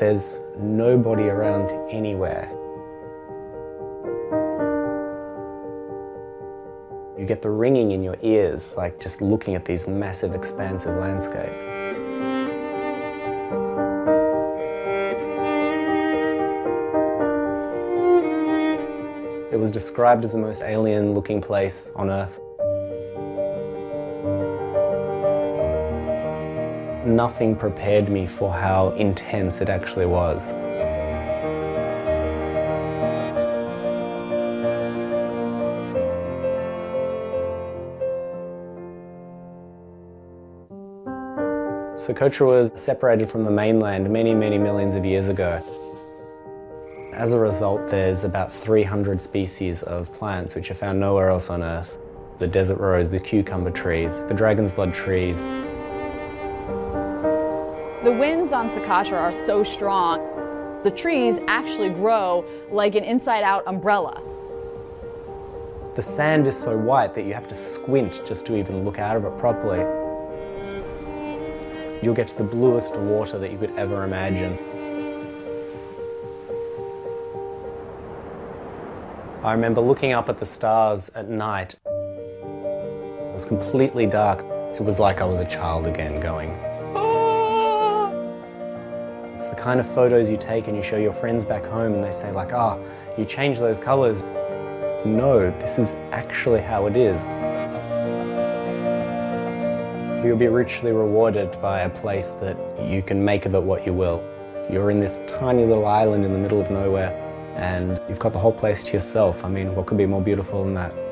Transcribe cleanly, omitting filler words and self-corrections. There's nobody around anywhere. You get the ringing in your ears, like just looking at these massive, expansive landscapes. It was described as the most alien-looking place on Earth. Nothing prepared me for how intense it actually was. Socotra was separated from the mainland many, many millions of years ago. As a result, there's about 300 species of plants which are found nowhere else on Earth. The desert rose, the cucumber trees, the dragon's blood trees. The winds on Socotra are so strong, the trees actually grow like an inside-out umbrella. The sand is so white that you have to squint just to even look out of it properly. You'll get to the bluest water that you could ever imagine. I remember looking up at the stars at night. It was completely dark. It was like I was a child again going, "Ah!" It's the kind of photos you take and you show your friends back home and they say like, "Ah, oh, you changed those colours." No, this is actually how it is. You'll be richly rewarded by a place that you can make of it what you will. You're in this tiny little island in the middle of nowhere and you've got the whole place to yourself. I mean, what could be more beautiful than that?